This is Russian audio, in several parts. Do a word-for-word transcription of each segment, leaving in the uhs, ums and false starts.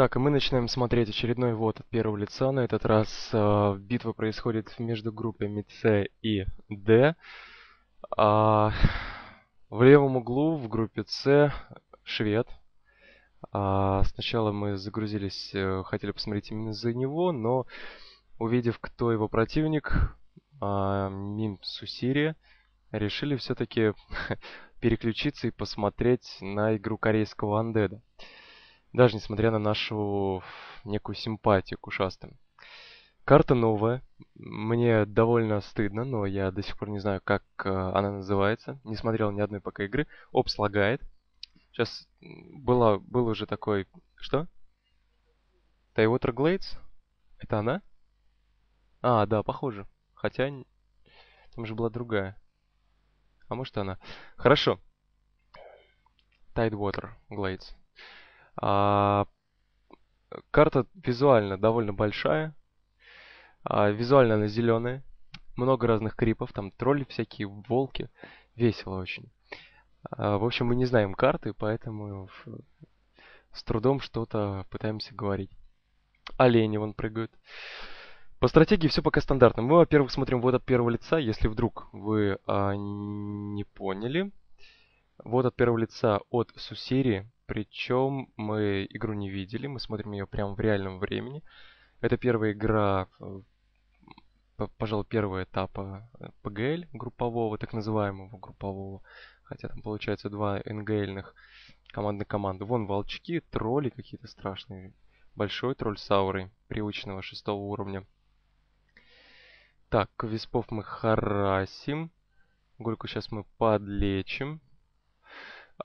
Так, и мы начинаем смотреть очередной ввод от первого лица. На этот раз э, битва происходит между группами С и Д. А, в левом углу в группе С швед. А, сначала мы загрузились, хотели посмотреть именно за него, но увидев, кто его противник, а, мим Сусирия, решили все-таки переключиться и посмотреть на игру корейского Undead. Даже несмотря на нашу некую симпатию к ушастым. Карта новая. Мне довольно стыдно, но я до сих пор не знаю, как она называется. Не смотрел ни одной пока игры. Опс лагает. Сейчас была, был уже такой... Что? Taidvoter Gleidz? Это она? А, да, похоже. Хотя... Там же была другая. А может она? Хорошо. Taidvoter Gleidz. А, карта визуально довольно большая, а, визуально она зеленая, много разных крипов, там тролли всякие, волки, весело очень. А, в общем, мы не знаем карты, поэтому с трудом что-то пытаемся говорить. Олени вон прыгают. По стратегии все пока стандартно. Мы, во-первых, смотрим вот от первого лица, если вдруг вы а, не поняли. Вот от первого лица от Сусирии. Причем мы игру не видели, мы смотрим ее прямо в реальном времени. Это первая игра, пожалуй, первого этапа пэ гэ эль группового, так называемого группового. Хотя там получается два эн гэ эльных командной команды. Вон волчки, тролли какие-то страшные. Большой тролль с аурой, привычного шестого уровня. Так, виспов мы харасим. Гульку сейчас мы подлечим.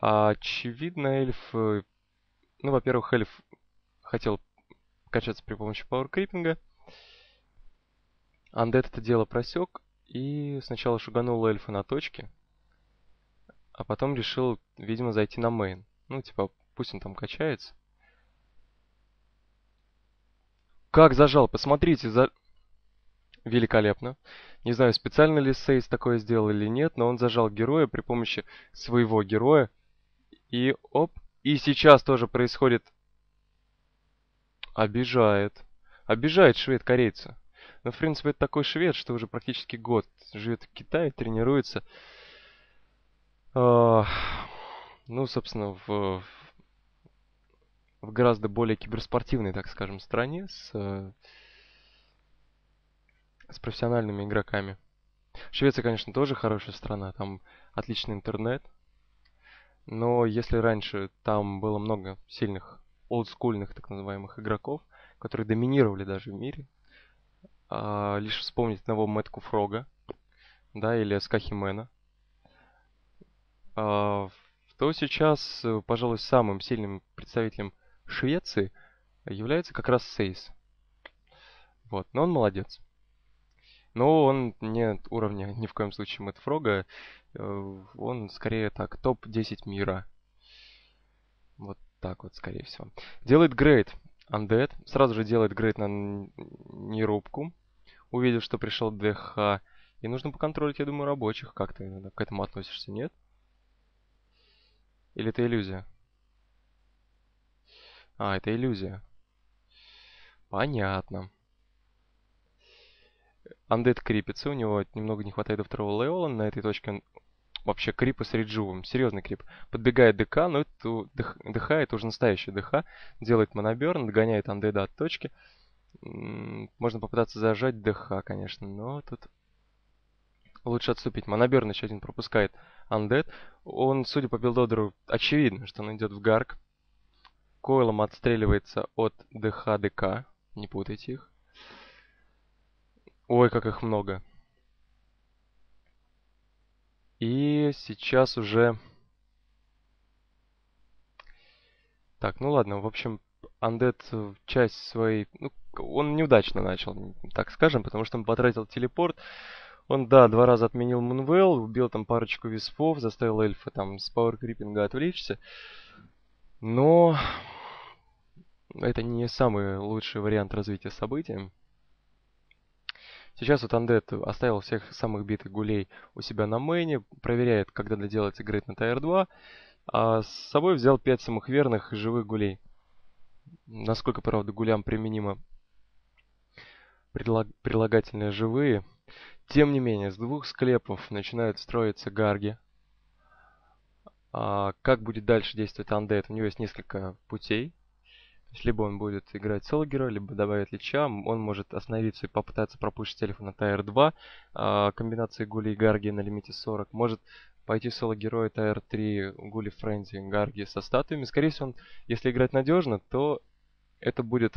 Очевидно, эльф... Ну, во-первых, эльф хотел качаться при помощи пауэркриппинга. Undead это дело просек. И сначала шуганул эльфа на точке. А потом решил, видимо, зайти на мейн. Ну, типа, пусть он там качается. Как зажал, посмотрите, за... Великолепно. Не знаю, специально ли Сейс такое сделал или нет, но он зажал героя при помощи своего героя. И оп. И сейчас тоже происходит... Обижает. Обижает швед корейца. Ну, в принципе, это такой швед, что уже практически год живет в Китае, тренируется. Ну, собственно, в, в гораздо более киберспортивной, так скажем, стране. С, с профессиональными игроками. Швеция, конечно, тоже хорошая страна. Там отличный интернет. Но если раньше там было много сильных, олдскульных, так называемых, игроков, которые доминировали даже в мире, а, лишь вспомнить одного Мэтку Фрога, да, или Skakhimena, а, то сейчас, пожалуй, самым сильным представителем Швеции является как раз Сейс. Вот, но он молодец. Но он не уровня, ни в коем случае, Мэтка Фрога. Он, скорее так, топ десять мира. Вот так вот, скорее всего. Делает грейд Undead. Сразу же делает грейд на нерубку. Увидел, что пришел дэ ха. И нужно поконтролить, я думаю, рабочих. Как ты к этому относишься, нет? Или это иллюзия? А, это иллюзия. Понятно. Undead крипится, у него немного не хватает до второго левела, на этой точке он вообще крипа с реджувом, серьезный крип. Подбегает дэ ка, но это дэ ха, это уже настоящий дэ ха, делает моноберн, догоняет Undead от точки. Можно попытаться зажать дэ ха, конечно, но тут лучше отступить. Моноберн еще один пропускает Undead. Он, судя по билдодеру, очевидно, что он идет в гарк. Койлом отстреливается от дэ ха дэ ка, не путайте их. Ой, как их много. И сейчас уже... Так, ну ладно, в общем, Undead часть своей... Ну, он неудачно начал, так скажем, потому что он потратил телепорт. Он, да, два раза отменил Moonwell, убил там парочку виспов, заставил эльфа там с пауэркриппинга отвлечься. Но... Это не самый лучший вариант развития событий. Сейчас вот Undead оставил всех самых битых гулей у себя на мейне, проверяет, когда доделается грейд на тайр два, а с собой взял пять самых верных живых гулей. Насколько, правда, гулям применимо предлаг... прилагательные живые. Тем не менее, с двух склепов начинают строиться гарги. А как будет дальше действовать Undead? У него есть несколько путей. То есть, либо он будет играть соло героя, либо добавит лича. Он может остановиться и попытаться пропушить эльфа на Тайр два. А, комбинации гули и гарги на лимите сорок. Может пойти соло героя Тайр три, гули френзи, гарги со статуями. Скорее всего, он, если играть надежно, то это будет...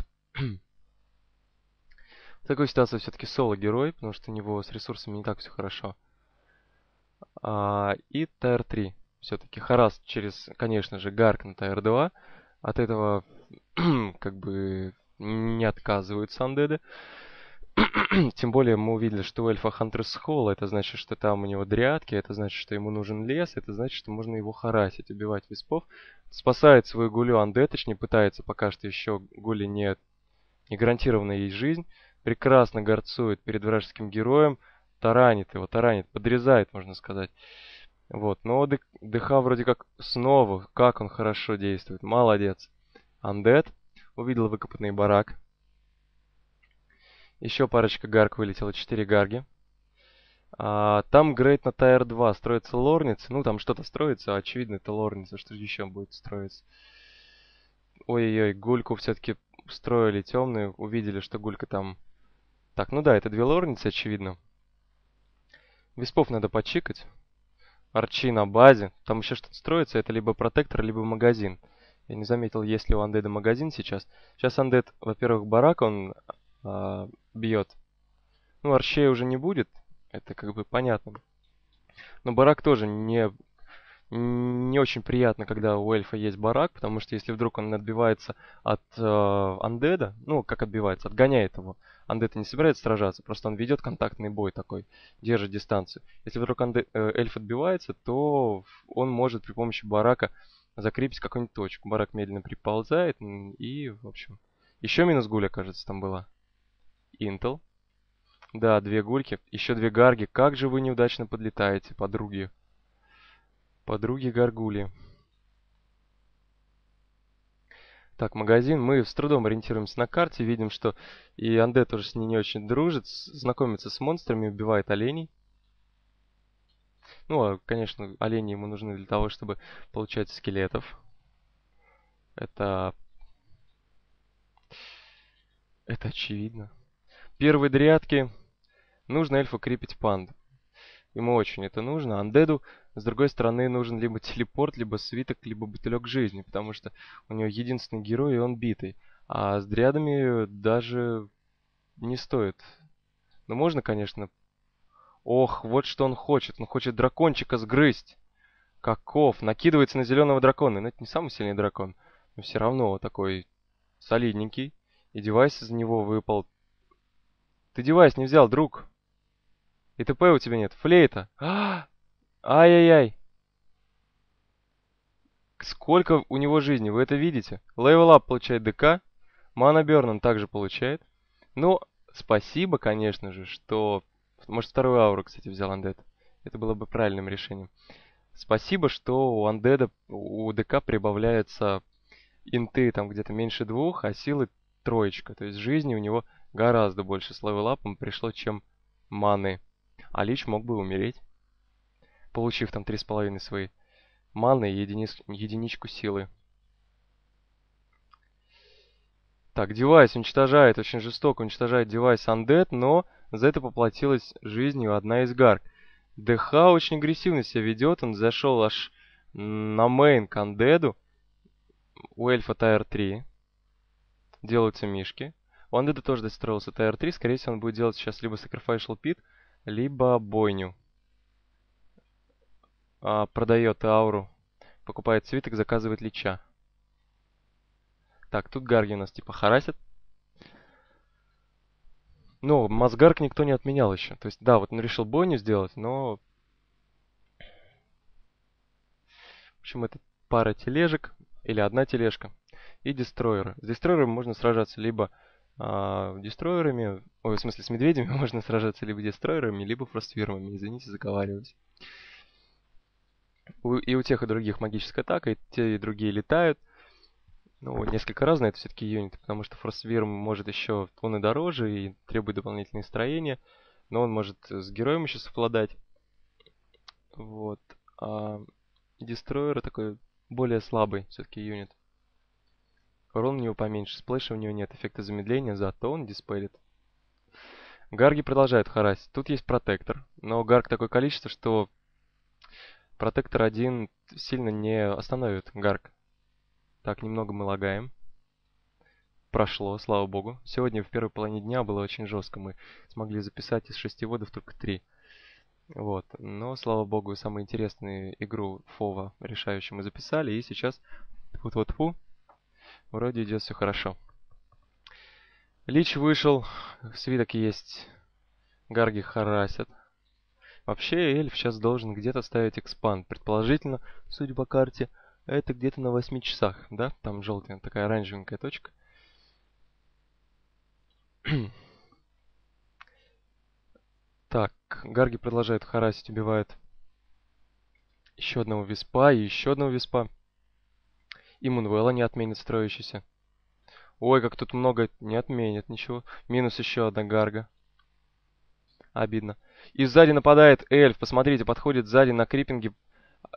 В такой ситуации все-таки соло-герой, потому что у него с ресурсами не так все хорошо. А, и Тайр три. Все-таки харас через, конечно же, гарк на Тайр два. От этого как бы не отказываются андеды. Тем более мы увидели, что у эльфа Хантерс Холл, это значит, что там у него дриадки, это значит, что ему нужен лес, это значит, что можно его харасить, убивать виспов. Спасает свою гулю андед, точнее пытается, пока что еще гули не, не гарантирована ей жизнь. Прекрасно горцует перед вражеским героем, таранит его, таранит, подрезает, можно сказать. Вот, но ДХ вроде как снова, как он хорошо действует, молодец. Undead увидел выкопанный барак. Еще парочка гарк вылетела, четыре гарги. А, там грейд на Тайр два, строится лорница, ну там что-то строится, очевидно это лорница, что еще будет строиться. Ой-ой-ой, гульку все-таки строили темную, увидели, что гулька там... Так, ну да, это две лорницы, очевидно. Виспов надо почикать. Арчи на базе. Там еще что-то строится. Это либо протектор, либо магазин. Я не заметил, есть ли у Undead магазин сейчас. Сейчас Undead, во-первых, барак он э, бьет. Ну, арчей уже не будет. Это как бы понятно. Но барак тоже не, не очень приятно, когда у эльфа есть барак. Потому что если вдруг он отбивается от э, Undead, ну, как отбивается, отгоняет его. Undead не собирается сражаться, просто он ведет контактный бой такой, держит дистанцию. Если вдруг undead, э, эльф отбивается, то он может при помощи барака закрепить какую-нибудь точку. Барак медленно приползает и, в общем... Еще минус гуля, кажется, там была. Интел. Да, две гульки, еще две гарги. Как же вы неудачно подлетаете, подруги. Подруги гаргули. Так, магазин. Мы с трудом ориентируемся на карте. Видим, что и Undead тоже с ней не очень дружит. Знакомится с монстрами, убивает оленей. Ну, а, конечно, олени ему нужны для того, чтобы получать скелетов. Это... Это очевидно. Первые дриадки. Нужно эльфу крепить панд. Ему очень это нужно. Андеду, с другой стороны, нужен либо телепорт, либо свиток, либо бутылек жизни, потому что у него единственный герой, и он битый. А с дрядами даже не стоит. Но можно, конечно... Ох, вот что он хочет. Он хочет дракончика сгрызть. Каков. Накидывается на зеленого дракона. Но это не самый сильный дракон. Но все равно такой солидненький. И девайс из него выпал. Ты девайс не взял, друг. И ТП у тебя нет. Флейта. Ай-яй-яй. Сколько у него жизни, вы это видите? Левелап получает ДК. Мана Бёрн он также получает. Ну, спасибо, конечно же, что... Может, вторую ауру, кстати, взял Undead. Это было бы правильным решением. Спасибо, что у Undead, у ДК прибавляется инты там где-то меньше двух, а силы троечка. То есть жизни у него гораздо больше с левелапом пришло, чем маны. А лич мог бы умереть, получив там три с половиной свои маны и едини... единичку силы. Так, девайс уничтожает, очень жестоко уничтожает девайс Undead, но за это поплатилась жизнью одна из гарк. ДХ очень агрессивно себя ведет, он зашел аж на мейн к Undead. У эльфа Тайр три делаются мишки. У Undead тоже достроился Тайр три, скорее всего он будет делать сейчас либо Sacrificial Pit, либо бойню. А, продает ауру, покупает свиток, заказывает лича. Так, тут гарги у нас типа харасят. Ну, мазгарк никто не отменял еще. То есть, да, вот он решил бойню сделать, но... В общем, это пара тележек, или одна тележка, и дестройеры. С дестройерами можно сражаться либо а, дестройерами, ой, в смысле, с медведями можно сражаться либо дестройерами, либо фроствирмами. Извините, заговариваюсь. И у тех, и других магическая атака, и те, и другие летают. ну, несколько раз на это все-таки юниты, потому что Frostwyrm может еще, он и дороже, и требует дополнительные строения, но он может с героем еще совладать. Вот. А Destroyer такой более слабый все-таки юнит. Урон у него поменьше, сплэша у него нет, эффекта замедления, зато он диспелит. Гарги продолжают харасить. Тут есть протектор, но гарг такое количество, что протектор один сильно не остановит гарг. Так, немного мы лагаем. Прошло, слава богу. Сегодня в первой половине дня было очень жестко. Мы смогли записать из шести водов только три. Вот. Но, слава богу, самую интересную игру Фова решающую мы записали. И сейчас тьфу-тьфу-тьфу, вроде идет все хорошо. Лич вышел. Свиток есть. Гарги харасят. Вообще, эльф сейчас должен где-то ставить экспанд. Предположительно, судя по карте, это где-то на восьми часах, да? Там желтая, такая оранжевенькая точка. Так, гарги продолжают харасить, убивают еще одного виспа и еще одного виспа. И Мунвелла не отменит строящийся. Ой, как тут много, не отменит ничего. Минус еще одна гарга. Обидно. И сзади нападает эльф, посмотрите, подходит сзади на крипинге.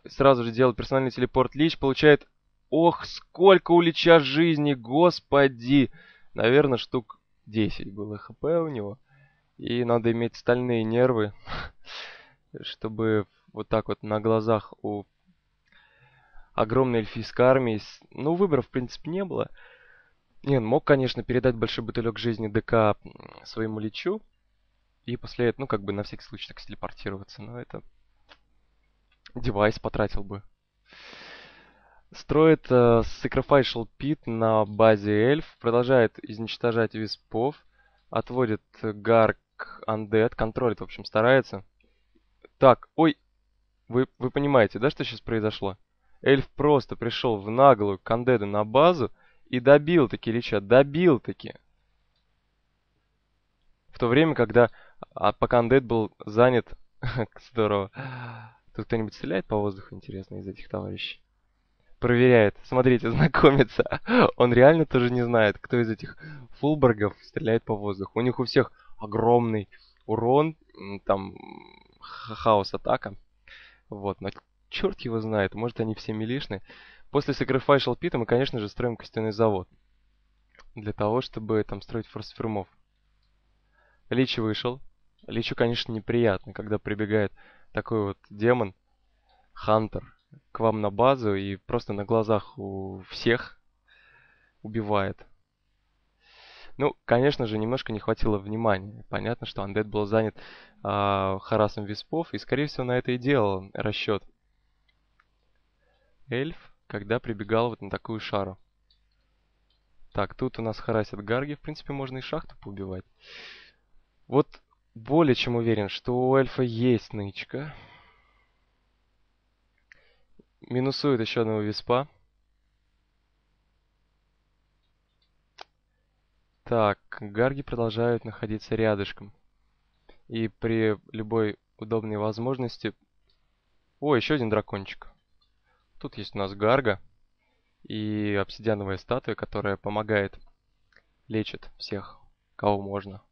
Сразу же делает персональный телепорт. Лич получает... Ох, сколько у Лича жизни, господи! Наверное, штук десять было хп у него. И надо иметь стальные нервы, чтобы вот так вот на глазах у огромной эльфийской армии... Ну, выбора, в принципе, не было. Не, он мог, конечно, передать большой бутылек жизни ДК своему Личу. И после этого, ну, как бы на всякий случай так телепортироваться. Но это... девайс потратил бы. Строит э, Sacrificial Pit на базе эльф. Продолжает изничтожать виспов. Отводит гарк Undead. Контролит, в общем, старается. Так, ой. Вы, вы понимаете, да, что сейчас произошло? Эльф просто пришел в наглую к Undead на базу. И добил-таки Лича. Добил-таки. В то время, когда... А пока Undead был занят... Здорово. Тут кто-нибудь стреляет по воздуху, интересно, из этих товарищей? Проверяет. Смотрите, знакомится. Он реально тоже не знает, кто из этих фулбергов стреляет по воздуху. У них у всех огромный урон, там, хаос-атака. Вот, но черт его знает, может они все милишные. После Sacrificial Pit мы, конечно же, строим костяной завод. Для того, чтобы там строить форсфермов. Лич вышел. Личу, конечно, неприятно, когда прибегает... Такой вот демон, хантер, к вам на базу и просто на глазах у всех убивает. Ну, конечно же, немножко не хватило внимания. Понятно, что Undead был занят э, харасом виспов, и, скорее всего, на это и делал расчет эльф, когда прибегал вот на такую шару. Так, тут у нас харасят гарги. В принципе, можно и шахту поубивать. Вот... Более чем уверен, что у эльфа есть нычка. Минусует еще одного виспа. Так, гарги продолжают находиться рядышком. И при любой удобной возможности... О, еще один дракончик. Тут есть у нас гарга. И обсидиановая статуя, которая помогает. Лечит всех, кого можно.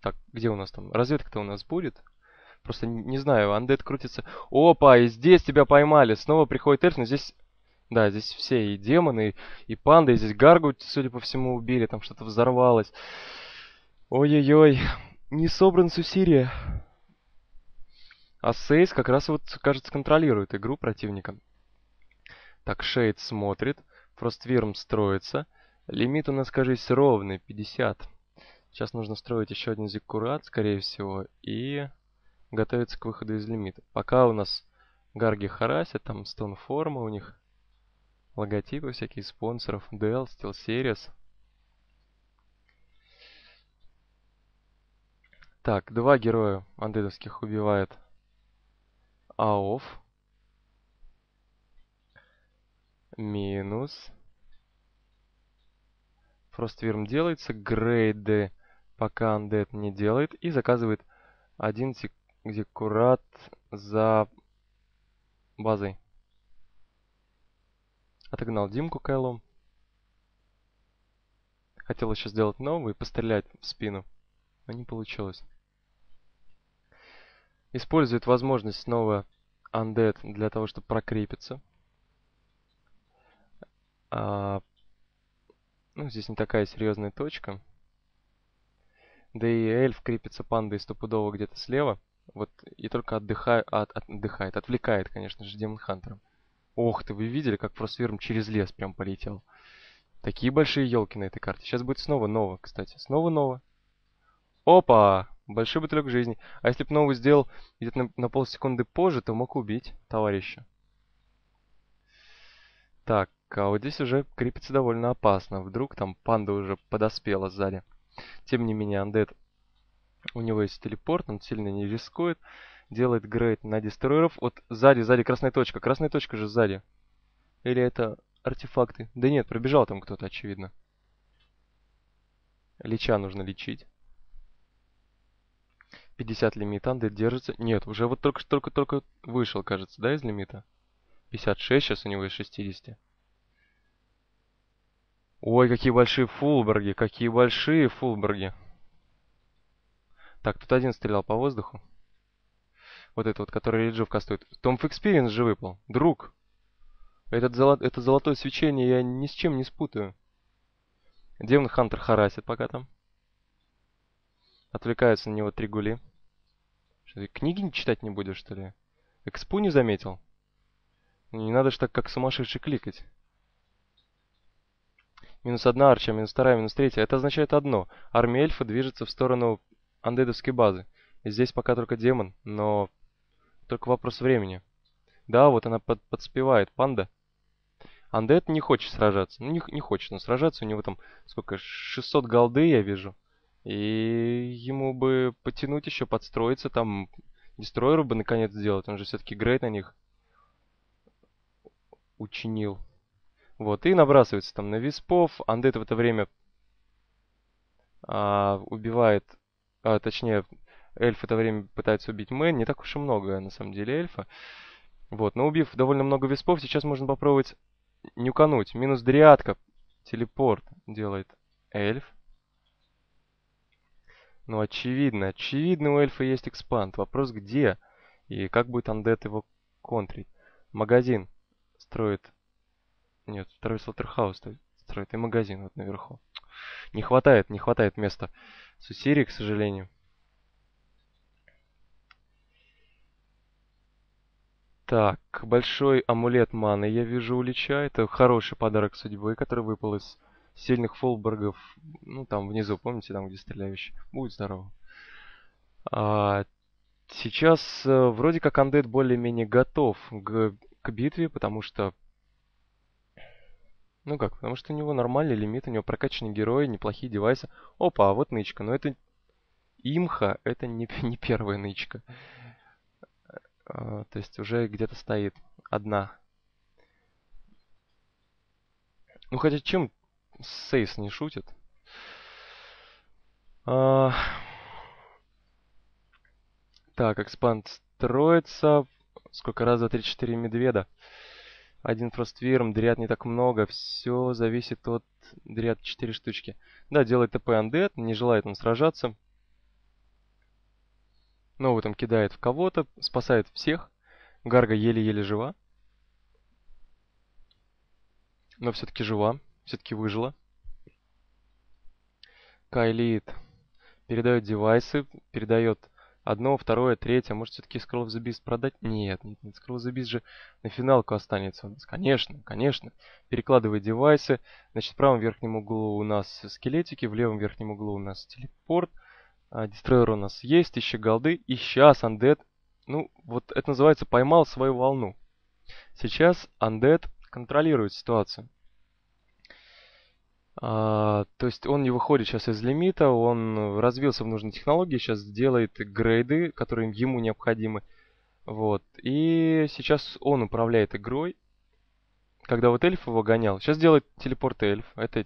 Так, где у нас там? Разведка-то у нас будет? Просто не знаю, Undead крутится. Опа, и здесь тебя поймали. Снова приходит эльф, но здесь... Да, здесь все и демоны, и, и панды, и здесь гаргу, судя по всему, убили. Там что-то взорвалось. Ой-ой-ой. Не собран Сусирия. А Сейс как раз вот, кажется, контролирует игру противника. Так, Shade смотрит. Frostwyrm строится. Лимит у нас, кажется, ровный. пятьдесят. Сейчас нужно строить еще один зиггурат, скорее всего, и готовиться к выходу из лимита. Пока у нас гарги харасят, там стоунформа у них, логотипы всякие спонсоров, Dell, Steel Series. Так, два героя андедовских убивает АОФ. Минус. Frostwyrm делается, грейды... Пока Undead не делает. И заказывает один зиггурат за базой. Отогнал Димку к Эллу. Хотел еще сделать новую и пострелять в спину, но не получилось. Использует возможность снова Undead для того, чтобы прокрепиться. А, ну, здесь не такая серьезная точка. Да и эльф крепится пандой стопудово где-то слева. Вот, и только отдыхает, от, отдыхает, отвлекает, конечно же, Демон Хантера. Ох ты, вы видели, как Frostwyrm через лес прям полетел. Такие большие елки на этой карте. Сейчас будет снова ново, кстати. Снова ново. Опа! Большой бутылек жизни. А если бы новую сделал где-то на, на полсекунды позже, то мог убить товарища. Так, а вот здесь уже крепится довольно опасно. Вдруг там панда уже подоспела сзади. Тем не менее, Undead, у него есть телепорт, он сильно не рискует. Делает грейд на дестройеров. Вот сзади, сзади красная точка. Красная точка же сзади. Или это артефакты? Да нет, пробежал там кто-то, очевидно. Лича нужно лечить. пятьдесят лимит, Undead держится. Нет, уже вот только-только-только вышел, кажется, да, из лимита? пятьдесят шесть, сейчас у него из шестидесяти. Ой, какие большие фулберги, какие большие фулберги. Так, тут один стрелял по воздуху. Вот этот вот, который реджив кастует. Tomb of Experience же выпал, друг. Этот золо... Это золотое свечение я ни с чем не спутаю. Демон Хантер харасит пока там. Отвлекаются на него три гули. Что, ты книги не читать не будешь, что ли? Экспу не заметил? Не надо же так, как сумасшедший, кликать. Минус одна арча, минус вторая, минус третья. Это означает одно. Армия эльфа движется в сторону андедовской базы. И здесь пока только демон, но только вопрос времени. Да, вот она под, подспевает, панда. Андед не хочет сражаться. Ну, не, не хочет он сражаться. У него там, сколько, шестьсот голды, я вижу. И ему бы потянуть еще, подстроиться, там, дестройеру бы наконец сделать. Он же все-таки грейд на них учинил. Вот, и набрасывается там на виспов. Undead в это время а, убивает, а, точнее, эльф в это время пытается убить мэн. Не так уж и много, на самом деле, эльфа. Вот, но убив довольно много виспов, сейчас можно попробовать нюкануть. Минус дриадка. Телепорт делает эльф. Ну, очевидно, очевидно, у эльфа есть экспанд. Вопрос, где и как будет Undead его контрить. Магазин строит... Нет, второй слоттерхаус строит и магазин вот наверху. Не хватает, не хватает места Сусирии, к сожалению. Так, большой амулет маны я вижу у Лича. Это хороший подарок судьбы, который выпал из... сильных фулбергов, ну там внизу, помните, там где стреляющий. Будет здорово. А, сейчас э, вроде как Undead более-менее готов к, к битве, потому что... Ну как, потому что у него нормальный лимит, у него прокачанные герои, неплохие девайсы. Опа, а вот нычка, но это... Имха, это не, не первая нычка. А, то есть уже где-то стоит одна. Ну хотя чем... Сейс не шутит. А... Так, экспанд строится. Сколько раз за три-четыре медведа? Один Frostwyrm, дриад не так много. Все зависит от дриад четыре штучки. Да, делает ТП Undead, не желает он сражаться. Новый там кидает в кого-то, спасает всех. Гарга еле-еле жива. Но все-таки жива. Все-таки выжила. Кайлит передает девайсы, передает одно, второе, третье. Может, все-таки Scroll of the Beast продать? Нет, нет, нет, Scroll of the Beast же на финалку останется у нас. Конечно, конечно. Перекладывает девайсы. Значит, в правом верхнем углу у нас скелетики, в левом верхнем углу у нас телепорт. А, дестройер у нас есть, тысяча голды. И сейчас Undead, ну, вот это называется поймал свою волну. Сейчас Undead контролирует ситуацию. А, то есть он не выходит сейчас из лимита, он развился в нужной технологии, сейчас делает грейды, которые ему необходимы. Вот. И сейчас он управляет игрой. Когда вот эльф его гонял, сейчас делает телепорт эльф, это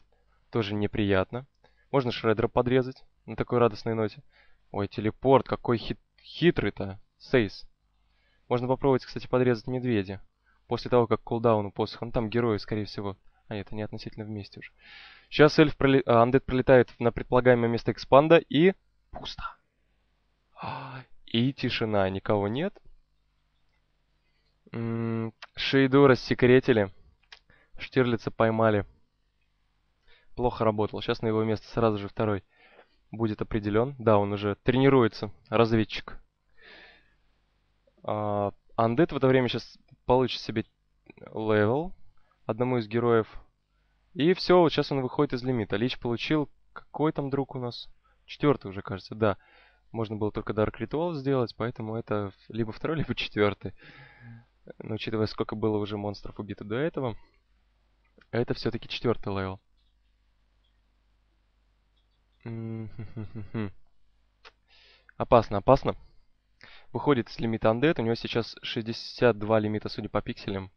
тоже неприятно. Можно шредера подрезать на такой радостной ноте. Ой, телепорт, какой хит... хитрый-то, Сейс. Можно попробовать, кстати, подрезать медведя. после того, как кулдаун у посоха. Ну там герои, скорее всего. А нет, они относительно вместе уже. Сейчас эльф проле... а, Undead пролетает на предполагаемое место экспанда и... Пусто. И тишина. Никого нет. Шейду рассекретили. Штирлица поймали. Плохо работал. Сейчас на его место сразу же второй будет определен. Да, он уже тренируется. Разведчик. Uh, Undead в это время сейчас получит себе левел одному из героев. И все, вот сейчас он выходит из лимита. Лич получил... Какой там друг у нас? Четвертый уже, кажется, да. Можно было только Dark Ritual сделать, поэтому это либо второй, либо четвертый. Но учитывая, сколько было уже монстров убито до этого, это все-таки четвертый левел. Опасно, опасно. Выходит с лимита Undead. У него сейчас шестьдесят два лимита, судя по пикселям.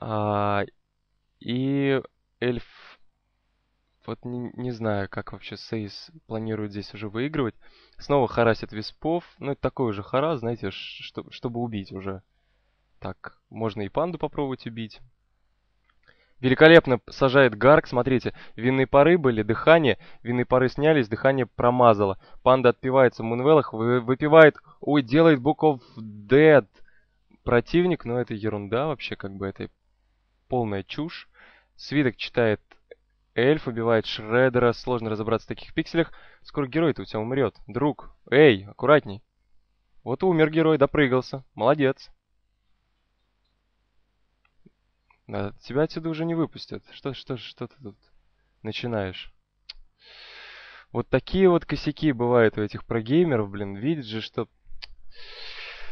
А, и эльф... Вот не, не знаю, как вообще Сейс планирует здесь уже выигрывать. Снова харасит виспов. Ну, это такой уже харас, знаете, что, чтобы убить уже. Так, можно и панду попробовать убить. Великолепно сажает гарк. Смотрите, винные пары были, дыхание. Винные пары снялись, дыхание промазало. Панда отпивается в мунвеллах, выпивает... Ой, делает Book of Dead противник. Но это ерунда вообще, как бы это полная чушь. Свиток читает эльф, убивает шредера. Сложно разобраться в таких пикселях. Скоро герой-то у тебя умрет. Друг, эй, аккуратней. Вот и умер герой, допрыгался. Молодец. Да, тебя отсюда уже не выпустят. Что, что, что ты тут начинаешь? Вот такие вот косяки бывают у этих прогеймеров, блин. Видишь же, что...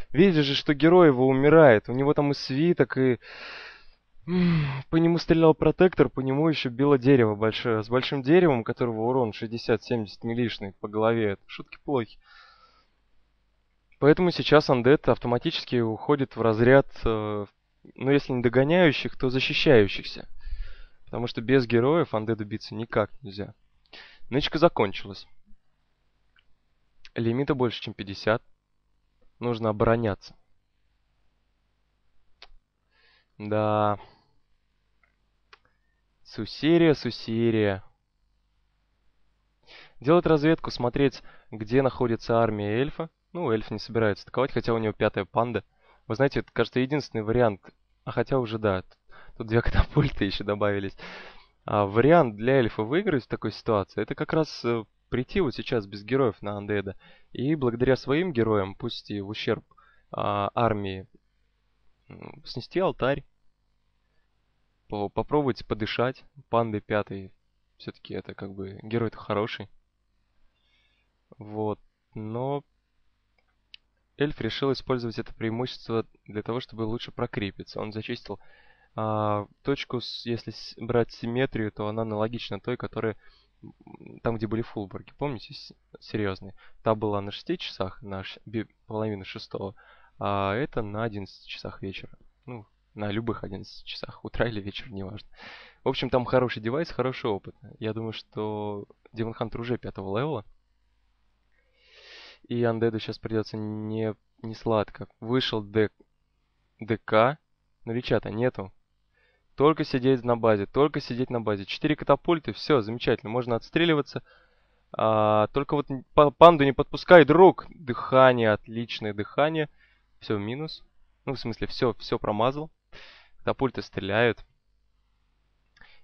Видишь же, что герой его умирает. У него там и свиток, и... По нему стрелял протектор, по нему еще било дерево большое. С большим деревом, у которого урон шестьдесят-семьдесят милишный по голове. Шутки плохи. Поэтому сейчас Undead автоматически уходит в разряд... Ну, если не догоняющих, то защищающихся. Потому что без героев Undead биться никак нельзя. Нычка закончилась. Лимита больше, чем пятьдесят. Нужно обороняться. Да. Сусирия, Сусирия. Делать разведку, смотреть, где находится армия эльфа. Ну, эльф не собирается атаковать, хотя у него пятая панда. Вы знаете, это, кажется, единственный вариант, а хотя уже, да, тут две катапульты еще добавились. А вариант для эльфа выиграть в такой ситуации, это как раз э, прийти вот сейчас без героев на Undead. И благодаря своим героям, пусть и в ущерб э, армии, снести алтарь. По попробовать подышать. Панды пятый, все-таки это как бы герой-то хороший. Вот, но... Эльф решил использовать это преимущество для того, чтобы лучше прокрепиться. Он зачистил а, точку, с, если с, брать симметрию, то она аналогична той, которая там, где были фулборги. Помните, с, серьезные? Та была на шести часах, на ш, половину шестого, а это на одиннадцати часах вечера. Ну, на любых одиннадцати часах, утра или вечера, неважно. В общем, там хороший девайс, хороший опыт. Я думаю, что Demon Hunter уже пятого левела. И Undead'у сейчас придется не, не сладко. Вышел Д... ДК. Но лича-то нету. Только сидеть на базе. Только сидеть на базе. Четыре катапульты. Все, замечательно. Можно отстреливаться. А, только вот панду не подпускай, друг. Дыхание. Отличное дыхание. Все, минус. Ну, в смысле, все, все промазал. Катапульты стреляют.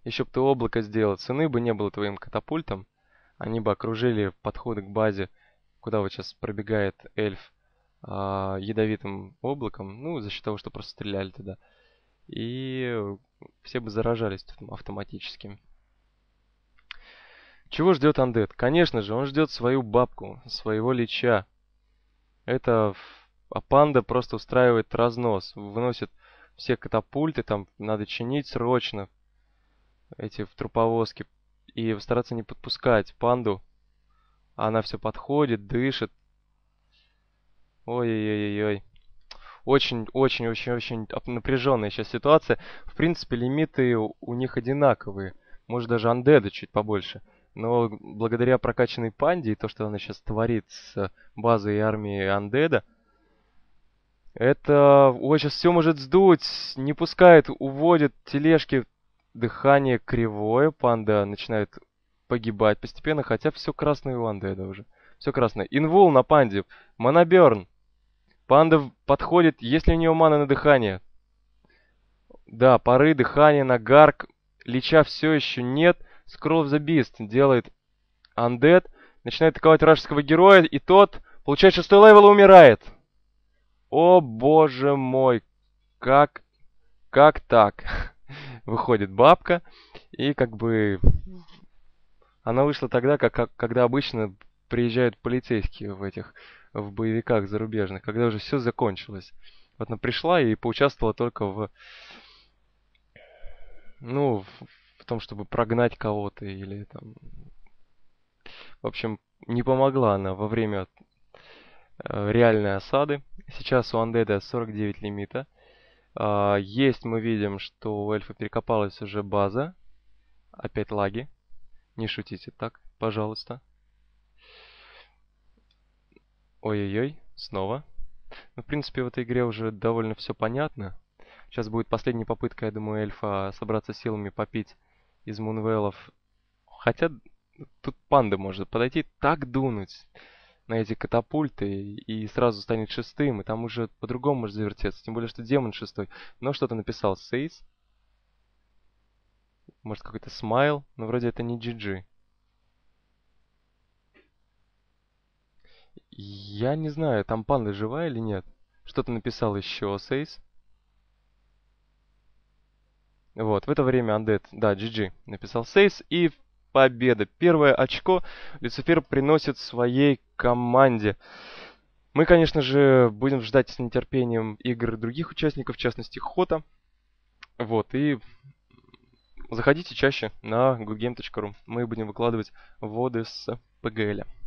Еще бы ты облако сделал. Цены бы не было твоим катапультом. Они бы окружили подходы к базе. Куда вот сейчас пробегает эльф а, ядовитым облаком. Ну, за счет того, что просто стреляли туда. И все бы заражались автоматически. Чего ждет Undead? Конечно же, он ждет свою бабку, своего лича. Это... А панда просто устраивает разнос. Выносит все катапульты, там надо чинить срочно эти труповозки. И стараться не подпускать панду. Она все подходит, дышит. Ой-ой-ой-ой. Очень-очень-очень-очень напряженная сейчас ситуация. В принципе, лимиты у них одинаковые. Может, даже Undead'а чуть побольше. Но благодаря прокачанной панде и то, что она сейчас творит с базой и армией Undead'а, Это... Ой, сейчас все может сдуть. Не пускает, уводит тележки. Дыхание кривое. Панда начинает погибать постепенно, хотя все красное у Undead уже. Все красное. Инвул на панде. Моноберн. Панда подходит, если у нее мана на дыхание. Да, пары, дыхание, нагарк. Лича все еще нет. Scroll of the Beast делает Undead. Начинает атаковать вражеского героя, и тот получает шестой левел и умирает. О боже мой, как, как так? Выходит бабка, и как бы она вышла тогда, как, как, когда обычно приезжают полицейские в этих, в боевиках зарубежных, когда уже все закончилось. Вот она пришла и поучаствовала только в, ну, в, в том, чтобы прогнать кого-то или там... В общем, не помогла она во время... реальные осады. Сейчас у Undead сорок девять лимита. А, есть, мы видим, что у эльфа перекопалась уже база. Опять лаги. Не шутите так, пожалуйста. Ой-ой-ой, снова. Ну, в принципе, в этой игре уже довольно все понятно. Сейчас будет последняя попытка, я думаю, эльфа собраться силами попить из Мунвеллов. Хотя тут панда может подойти так дунуть на эти катапульты, и сразу станет шестым, и там уже по-другому может завертеться. Тем более, что демон шестой. Но что-то написал Сейс. Может, какой-то смайл, но вроде это не джи джи. Я не знаю, там панда жива или нет. Что-то написал еще Сейс. Вот, в это время Undead, да, джи джи, написал Сейс, и... победа. Первое очко Люцифер приносит своей команде. Мы, конечно же, будем ждать с нетерпением игр других участников, в частности, Хота. Вот, и заходите чаще на гуд гейм точка ру. Мы будем выкладывать вводы с пэ гэ эля.